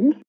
No!